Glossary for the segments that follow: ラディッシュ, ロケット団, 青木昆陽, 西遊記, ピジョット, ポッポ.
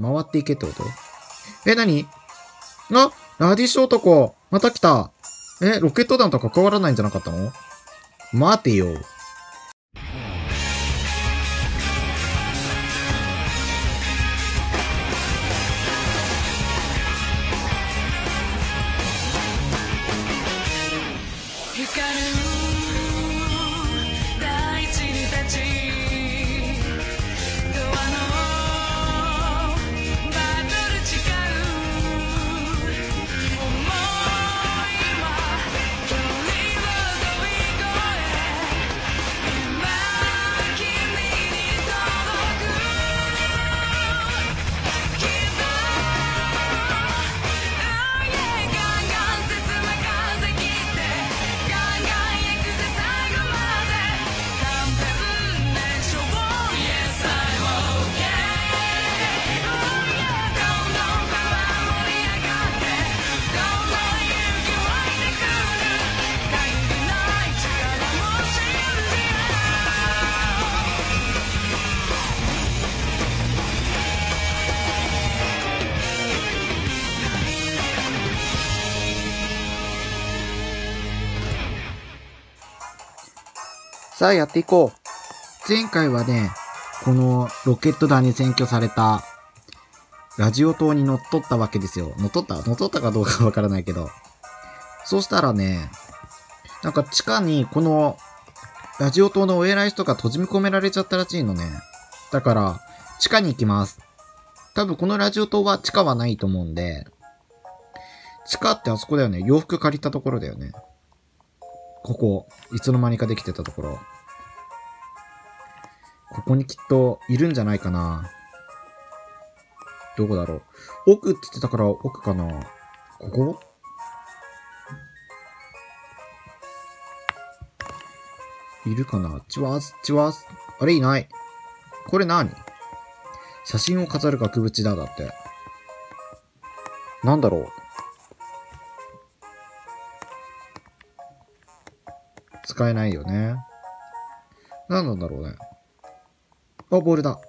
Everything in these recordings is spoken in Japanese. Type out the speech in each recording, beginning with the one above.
回っていけってこと？え、なに？あ、ラディッシュ男また来た。え、ロケット弾と関わらないんじゃなかったの？待てよ。さあやっていこう。前回はね、このロケット弾に占拠されたラジオ塔に乗っ取ったわけですよ。乗っ取ったかどうかわからないけど。そうしたらね、なんか地下にこのラジオ塔のお偉い人が閉じ込められちゃったらしいのね。だから地下に行きます。多分このラジオ塔は地下はないと思うんで、地下ってあそこだよね。洋服借りたところだよね。ここ、いつの間にかできてたところ。ここにきっといるんじゃないかな。どこだろう。奥って言ってたから奥かな。ここ？いるかな。チワース、チワース。あれいない。これ何？写真を飾る額縁だ、だって。なんだろう。使えないよね。何なんだろうね。あ、ボールだ。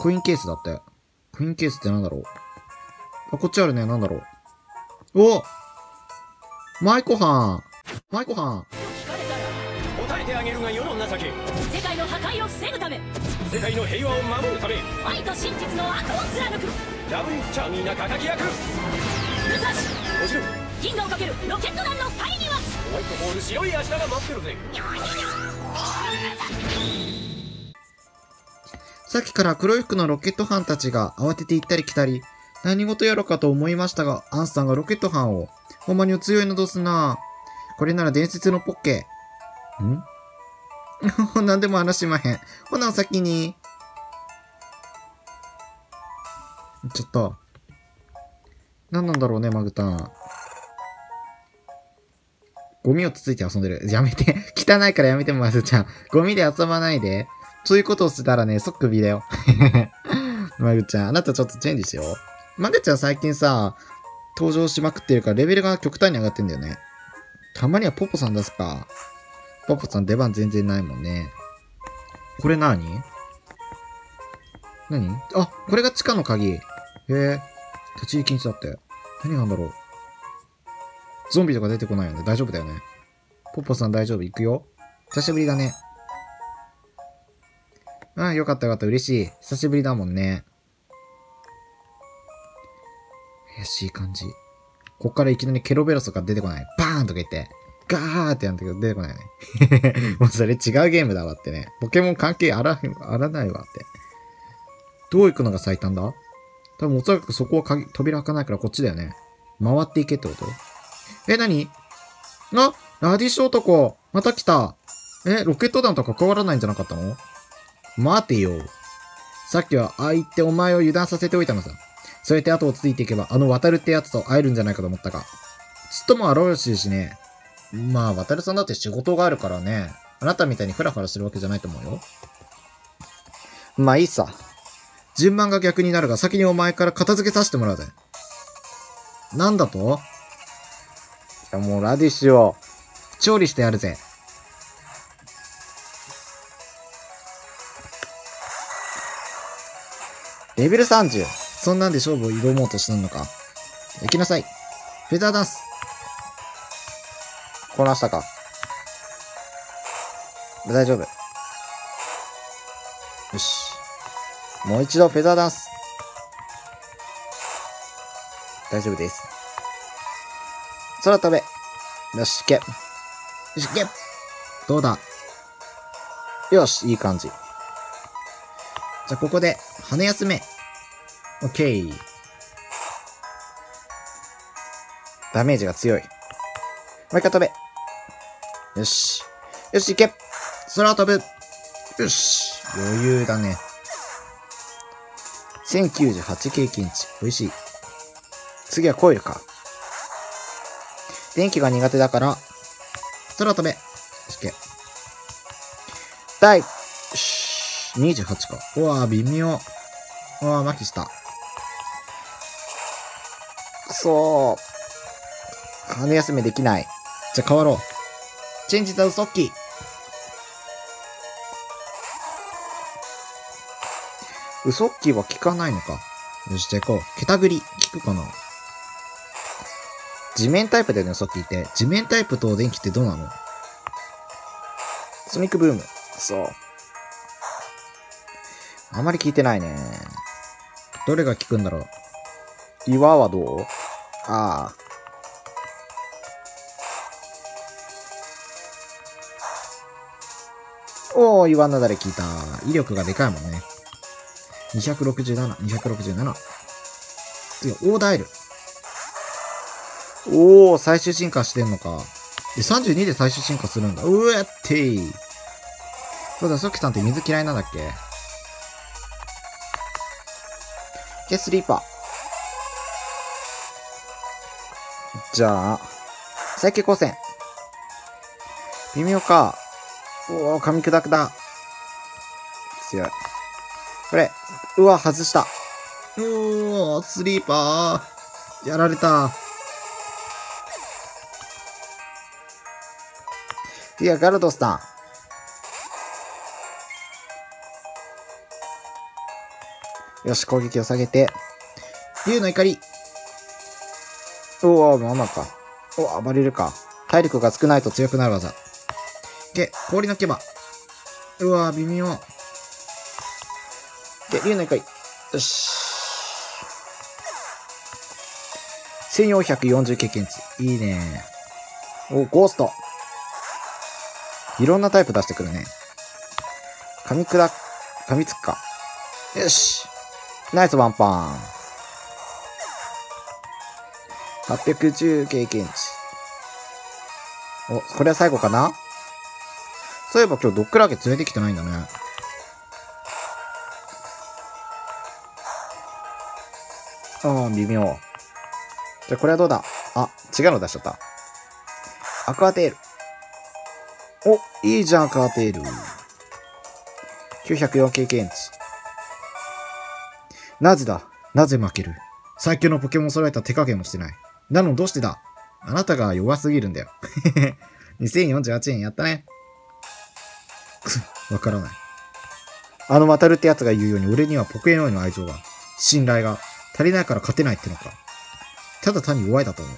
コインケースだって。コインケースって何だろう。あ、こっちあるね。何だろう。お！舞子はん。舞子はん。聞かれたら答えてあげるが世の情け。世界の破壊を防ぐため。世界の平和を守るため。愛と真実の悪を貫く。ラブイッチャーミーな敵役。武蔵。おじる。銀河をかけるロケット弾の際には。ホワイトホール白い明日が待ってるぜ。さっきから黒い服のロケット班たちが慌てて行ったり来たり、何事やろかと思いましたが、アンさんがロケット班を、ほんまにお強いのどすな。これなら伝説のポッケ。ん何でも話しまへん。ほな、先に。ちょっと。何なんだろうね、マグタン。ゴミをつついて遊んでる。やめて。汚いからやめても、まずちゃん。ゴミで遊ばないで。そういうことをしたらね、即首だよ。まぐちゃん、あなたちょっとチェンジしよう。まぐちゃん最近さ、登場しまくってるからレベルが極端に上がってんだよね。たまにはポポさん出すか。ポポさん出番全然ないもんね。これなに？何？あ、これが地下の鍵。へえ。立ち入り禁止だって。何なんだろう。ゾンビとか出てこないよね。大丈夫だよね。ポッポさん大丈夫。行くよ。久しぶりだね。ああ、よかったよかった。嬉しい。久しぶりだもんね。怪しい感じ。こっからいきなりケロベロスとか出てこない。バーンとか言って。ガーってやるんだけど出てこないよね。もうそれ違うゲームだわってね。ポケモン関係あらないわって。どう行くのが最短だ？多分おそらくそこは扉開かないからこっちだよね。回っていけってこと？え、なに？あ、ラディッシュ男また来た。え、ロケット弾と関わらないんじゃなかったの？待てよ。さっきはああ言ってお前を油断させておいたのさ。そうやって後をついていけば、あの渡るってやつと会えるんじゃないかと思ったが。ちっとも荒々しいしね。まあ、渡るさんだって仕事があるからね。あなたみたいにフラフラするわけじゃないと思うよ。まあいいさ。順番が逆になるが、先にお前から片付けさせてもらうぜ。なんだと？もうラディッシュを調理してやるぜ。レベル30。そんなんで勝負を挑もうとしたのか。行きなさい。フェザーダンス。こなしたか。大丈夫。よし。もう一度フェザーダンス。大丈夫です。空飛べ。よし、行け。よし、行け。どうだ。よし、いい感じ。じゃあ、ここで、羽休め。オッケー。ダメージが強い。もう一回飛べ。よし。よし、行け。空飛ぶ。よし。余裕だね。1098経験値。美味しい。次はコイルか。電気が苦手だから、空飛べ。よし、行け。第28か。うわぁ、微妙。うわぁ、マキした。くそー。羽休めできない。じゃ、変わろう。チェンジザウソッキー。ウソッキーは効かないのか。よし、じゃあ行こう。ケタグリ、効くかな。地面タイプだよね、ウソッキーって。地面タイプと電気ってどうなの？ソニックブーム。そう。あまり効いてないね。どれが効くんだろう。岩はどう？ああ。おお、岩なだれ効いた。威力がでかいもんね。267、267。次は、オーダイル。おお、最終進化してんのか。で、32で最終進化するんだ。うえってー。そうだ、ソキさんって水嫌いなんだっけ？ケースリーパー。じゃあ、最強光線。微妙か。おお、噛み砕くだ。強い。これ、うわ、外した。うお、スリーパー。やられた。次はガルドスター。よし、攻撃を下げて。竜の怒り。うおー、ママか。お、暴れるか。体力が少ないと強くなる技。で、氷の牙。うわー、微妙。で、竜の怒り。よし。1440経験値。いいねー。お、ゴースト。いろんなタイプ出してくるね。噛みつくか。よし。ナイスワンパン。810経験値。お、これは最後かな？そういえば今日ドッグラゲ連れてきてないんだね。微妙。じゃ、これはどうだ？あ、違うの出しちゃった。アクアテール。お、いいじゃん、アクアテール。904経験値。なぜだ？なぜ負ける？最強のポケモンを揃えた手加減もしてない。なのどうしてだ？あなたが弱すぎるんだよ。2048円やったね。くそ、わからない。あの渡るってやつが言うように俺にはポケモンへの愛情が、信頼が足りないから勝てないってのか。ただ単に弱いだと思う。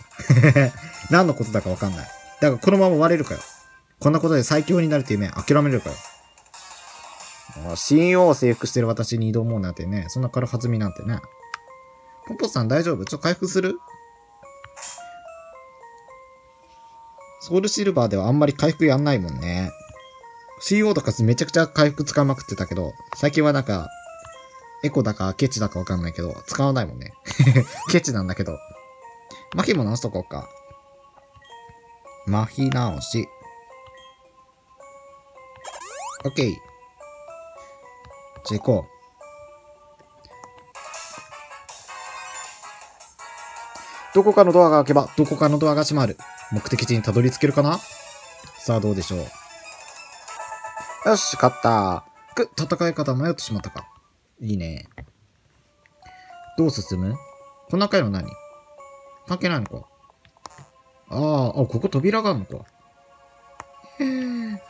何のことだかわかんない。だがこのまま割れるかよ。こんなことで最強になるって夢諦めるかよ。信用を征服してる私に挑もうなんてね、そんな軽はずみなんてね。ポンポさん大丈夫？ちょっと回復する？ソウルシルバーではあんまり回復やんないもんね。CO とかめちゃくちゃ回復使いまくってたけど、最近はなんか、エコだかケチだかわかんないけど、使わないもんね。ケチなんだけど。麻痺も直しとこうか。麻痺直し。オッケー。じゃあ行こう。どこかのドアが開けば、どこかのドアが閉まる。目的地にたどり着けるかな？さあどうでしょう。よし、勝った。戦い方迷ってしまったか。いいね。どう進む？こんな回の何？関係ないのか。あ、ここ扉があるのか。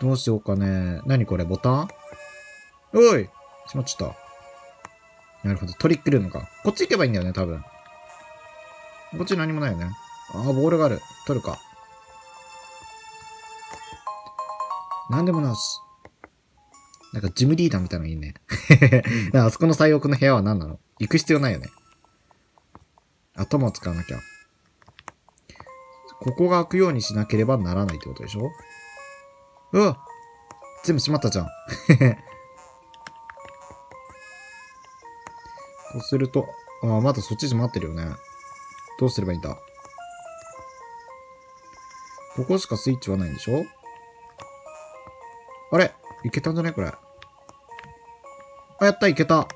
どうしようかね。何これ、ボタン？おい！しまっちゃった。なるほど。トリックルームか。こっち行けばいいんだよね、多分。こっち何もないよね。ああ、ボールがある。取るか。なんでもなし。なんかジムリーダーみたいなのいいね。あそこの最奥の部屋は何なの？行く必要ないよね。頭を使わなきゃ。ここが開くようにしなければならないってことでしょ？うわ！全部閉まったじゃん。そうすると、ああ、まだそっち閉まってるよね。どうすればいいんだ？ここしかスイッチはないんでしょ？あれ？いけたんじゃないこれ。あ、やった、いけた。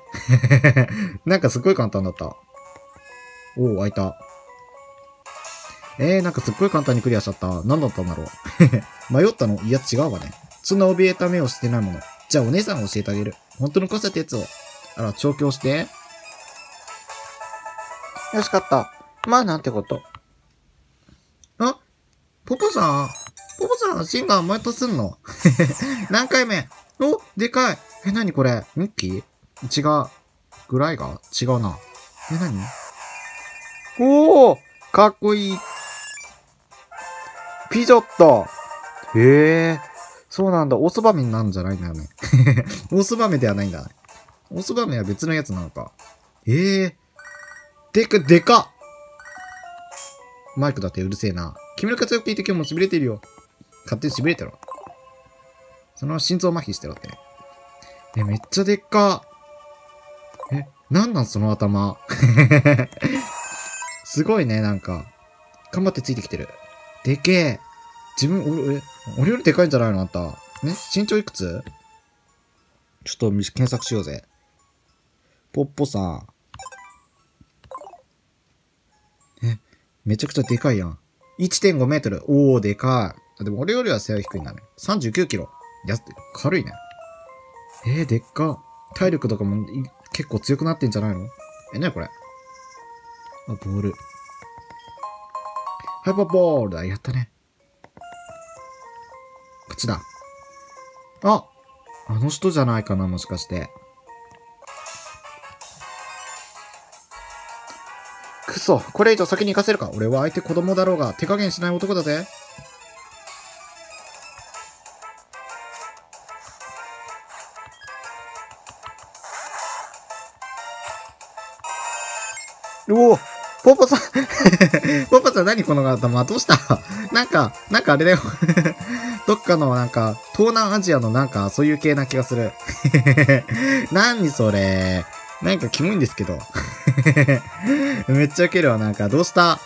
なんかすごい簡単だった。おお、開いた。なんかすっごい簡単にクリアしちゃった。何だったんだろう。迷ったの？いや、違うわね。そんな怯えた目をしてないもの。じゃあお姉さんが教えてあげる。本当のこせたやつを。あら、調教して。よし、勝った。まあ、なんてこと。あ？ポポさん？ポポさん、シンガーまたすんの？何回目？お、でかい。なにこれ？ミッキー？違う。グライガー？違うな。なに？おー！かっこいい。ピジョット。へえ。そうなんだ。オスバメになるんじゃないんだよね。オスバメではないんだね。オスバメは別のやつなのか。へえ。でかっ。マイクだってうるせえな。君の活躍聞いて今日も痺れてるよ。勝手に痺れてろ。その心臓麻痺してろってね。え、めっちゃでっか。え、なんなんその頭。すごいね、なんか。頑張ってついてきてる。でけえ。自分、俺よりでかいんじゃないのあんた。ね？身長いくつ？ちょっと検索しようぜ。ポッポさん。え、めちゃくちゃでかいやん。1.5 メートル。おー、でかい。でも俺よりは背は低いんだね。39キロ。や、軽いね。でっか。体力とかも結構強くなってんじゃないの？なにこれ？ボール。ハイパーボールだ。やったね。こっちだ。あ！あの人じゃないかな、もしかして。くそ、これ以上先に行かせるか。俺は相手子供だろうが、手加減しない男だぜ。おお！ポポさん、ポポさん何この頭どうした？なんかあれだよ。どっかのなんか、東南アジアのなんかそういう系な気がする。何それ。なんかキモいんですけど。めっちゃウケるわ。なんかどうした？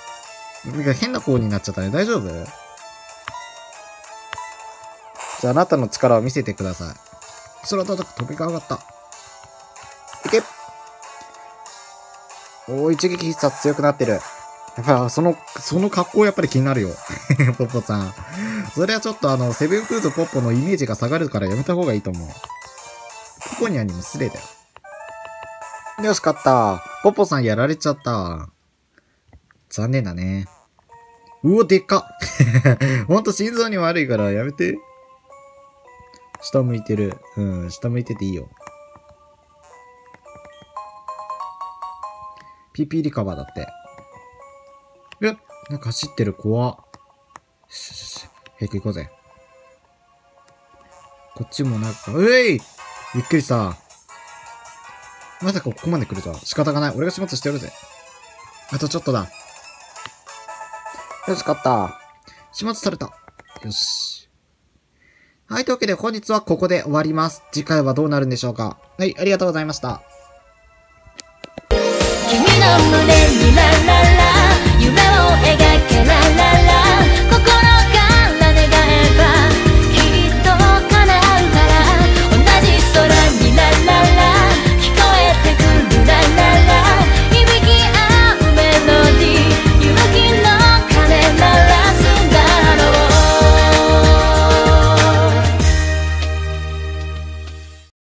なんか変な方になっちゃったね。大丈夫？じゃああなたの力を見せてください。空高く飛び上がった。いけ！おー、一撃必殺強くなってる。やっぱ、その格好やっぱり気になるよ。ポッポさん。それはちょっとセブンフーズポッポのイメージが下がるからやめた方がいいと思う。ポポニャにも失礼だよ。よし、勝った。ポッポさんやられちゃった。残念だね。うお、でっか。ほんと心臓に悪いからやめて。下向いてる。うん、下向いてていいよ。PP リカバーだって。え？なんか走ってる、怖っ。平気行こうぜ。こっちもなんか、うえい！びっくりした。まさかここまで来るとは仕方がない。俺が始末してやるぜ。あとちょっとだ。よし、勝った。始末された。よし。はい、というわけで本日はここで終わります。次回はどうなるんでしょうか。はい、ありがとうございました。君の胸にラララ夢を描ける